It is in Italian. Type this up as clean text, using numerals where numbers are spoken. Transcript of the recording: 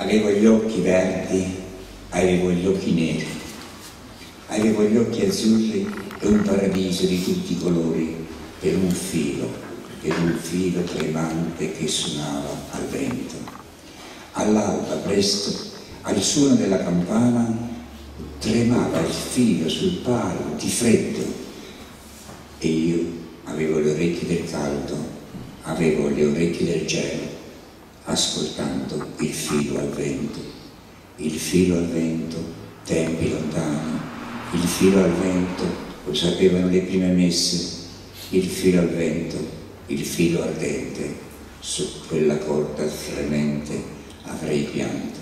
Avevo gli occhi verdi, avevo gli occhi neri, avevo gli occhi azzurri e un paradiso di tutti i colori per un filo tremante che suonava al vento. All'alba presto, al suono della campana, tremava il filo sul palo di freddo e io avevo le orecchie del caldo, avevo le orecchie del gelo, ascoltando il filo al vento. Il filo al vento, tempi lontani, il filo al vento, lo sapevano le prime messe, il filo al vento, il filo ardente, su quella corda fremente avrei pianto.